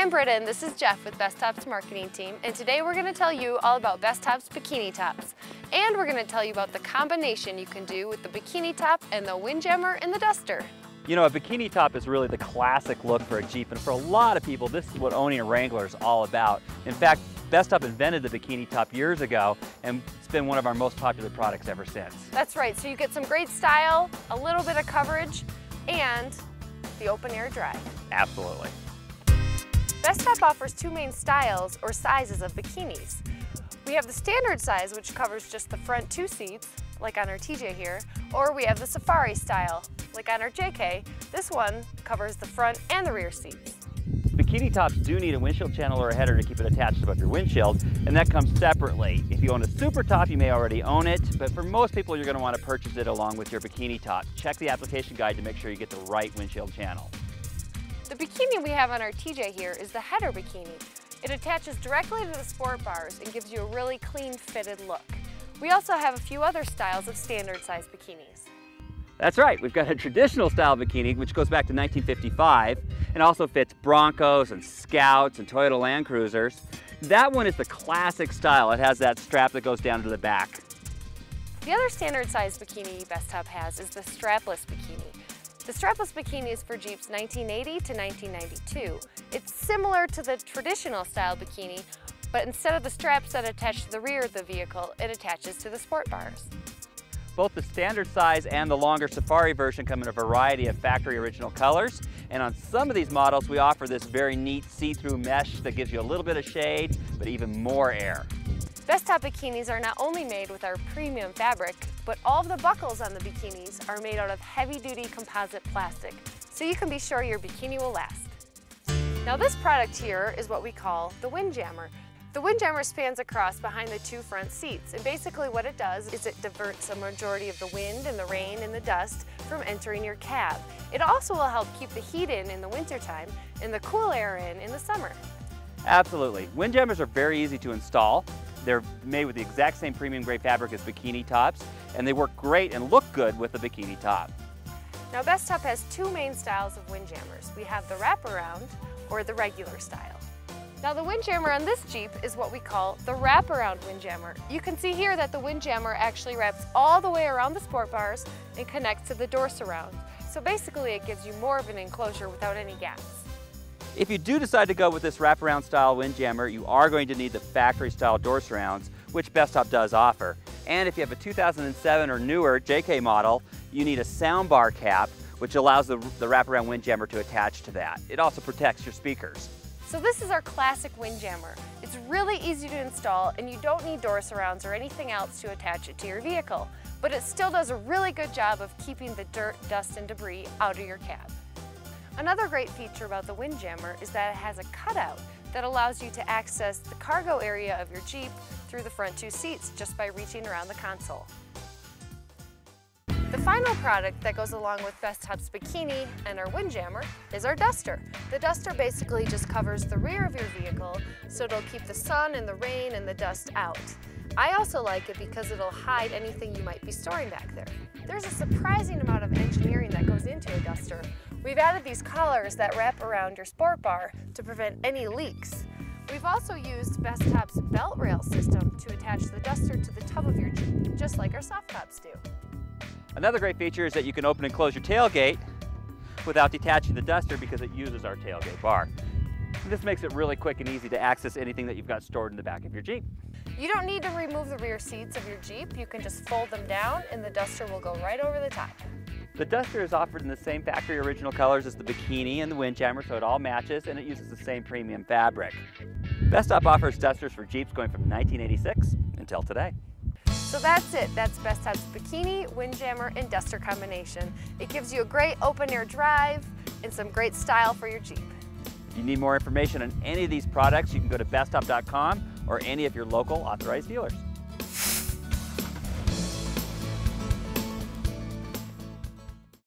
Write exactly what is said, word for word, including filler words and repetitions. Hi, I'm Britta and this is Jeff with Bestop's marketing team, and today we're going to tell you all about Bestop's Bikini Tops. And we're going to tell you about the combination you can do with the Bikini Top and the Windjammer and the Duster. You know, a Bikini Top is really the classic look for a Jeep, and for a lot of people this is what owning a Wrangler is all about. In fact, Bestop invented the Bikini Top years ago, and it's been one of our most popular products ever since. That's right, so you get some great style, a little bit of coverage, and the open air drive. Absolutely. Bestop offers two main styles or sizes of bikinis. We have the standard size, which covers just the front two seats, like on our T J here, or we have the safari style, like on our J K. This one covers the front and the rear seats. Bikini tops do need a windshield channel or a header to keep it attached above your windshield, and that comes separately. If you own a super top, you may already own it, but for most people you're going to want to purchase it along with your bikini top. Check the application guide to make sure you get the right windshield channel. The bikini we have on our T J here is the header bikini. It attaches directly to the sport bars and gives you a really clean fitted look. We also have a few other styles of standard size bikinis. That's right, we've got a traditional style bikini which goes back to nineteen fifty-five and also fits Broncos and Scouts and Toyota Land Cruisers. That one is the classic style. It has that strap that goes down to the back. The other standard size bikini Bestop has is the strapless bikini. The strapless bikini is for Jeeps nineteen eighty to nineteen ninety-two. It's similar to the traditional style bikini, but instead of the straps that attach to the rear of the vehicle, it attaches to the sport bars. Both the standard size and the longer safari version come in a variety of factory original colors, and on some of these models we offer this very neat see-through mesh that gives you a little bit of shade, but even more air. Bestop bikinis are not only made with our premium fabric, but all of the buckles on the bikinis are made out of heavy-duty composite plastic, so you can be sure your bikini will last. Now this product here is what we call the Windjammer. The Windjammer spans across behind the two front seats, and basically what it does is it diverts a majority of the wind and the rain and the dust from entering your cab. It also will help keep the heat in in the wintertime and the cool air in in the summer. Absolutely. Windjammers are very easy to install. They're made with the exact same premium grade fabric as bikini tops, and they work great and look good with a bikini top. Now Bestop has two main styles of Windjammers. We have the wraparound or the regular style. Now the Windjammer on this Jeep is what we call the wraparound Windjammer. You can see here that the Windjammer actually wraps all the way around the sport bars and connects to the door surround. So basically it gives you more of an enclosure without any gaps. If you do decide to go with this wraparound style Windjammer, you are going to need the factory style door surrounds, which Bestop does offer. And if you have a two thousand seven or newer J K model, you need a soundbar cap, which allows the, the wraparound Windjammer to attach to that. It also protects your speakers. So this is our classic Windjammer. It's really easy to install, and you don't need door surrounds or anything else to attach it to your vehicle. But it still does a really good job of keeping the dirt, dust, and debris out of your cab. Another great feature about the Windjammer is that it has a cutout that allows you to access the cargo area of your Jeep through the front two seats just by reaching around the console. The final product that goes along with Bestop's Bikini and our Windjammer is our Duster. The Duster basically just covers the rear of your vehicle, so it'll keep the sun and the rain and the dust out. I also like it because it'll hide anything you might be storing back there. There's a surprising amount of engineering that goes into a Duster. We've added these collars that wrap around your sport bar to prevent any leaks. We've also used Bestop's belt rail system to attach the Duster to the tub of your Jeep, just like our soft tops do. Another great feature is that you can open and close your tailgate without detaching the Duster because it uses our tailgate bar. This makes it really quick and easy to access anything that you've got stored in the back of your Jeep. You don't need to remove the rear seats of your Jeep. You can just fold them down and the Duster will go right over the top. The Duster is offered in the same factory original colors as the Bikini and the Windjammer, so it all matches, and it uses the same premium fabric. Bestop offers Dusters for Jeeps going from nineteen eighty-six until today. So that's it. That's Bestop's Bikini, Windjammer, and Duster combination. It gives you a great open-air drive and some great style for your Jeep. If you need more information on any of these products, you can go to bestop dot com or any of your local authorized dealers.